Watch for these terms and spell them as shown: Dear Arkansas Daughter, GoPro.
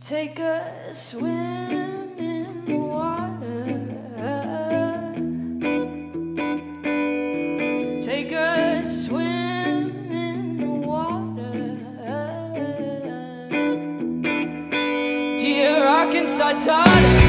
Take a swim in the water. Take a swim in the water. Dear Arkansas daughter.